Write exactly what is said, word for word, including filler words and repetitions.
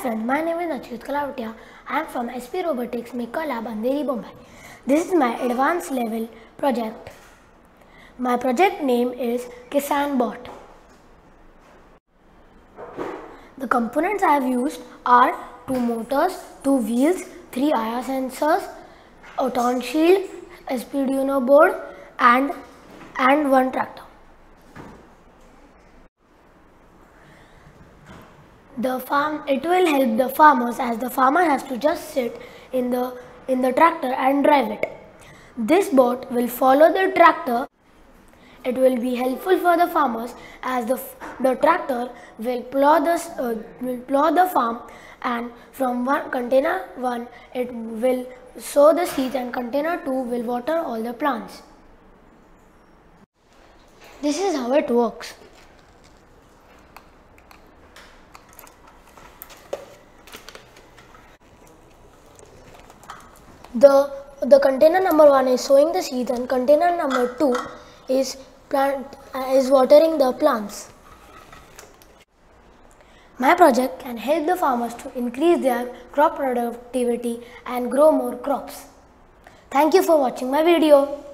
Hi friends, my name is Nachiiket Kalawatia. I am from S P Robotics Maker Lab Andheri, Bombay. This is my advanced level project. My project name is Kisaan Bot. The components I have used are two motors, two wheels, three I R sensors, a turn shield, S P Duno board, and and one tractor. The farm it will help the farmers, as the farmer has to just sit in the in the tractor and drive it. This bot will follow the tractor. It will be helpful for the farmers, as the the tractor will plow the uh, will plow the farm, and from one container one it will sow the seeds, and container two will water all the plants. This is how it works. The the container number one is sowing the seeds, and container number two is plant uh, is watering the plants. My project can help the farmers to increase their crop productivity and grow more crops. Thank you for watching my video.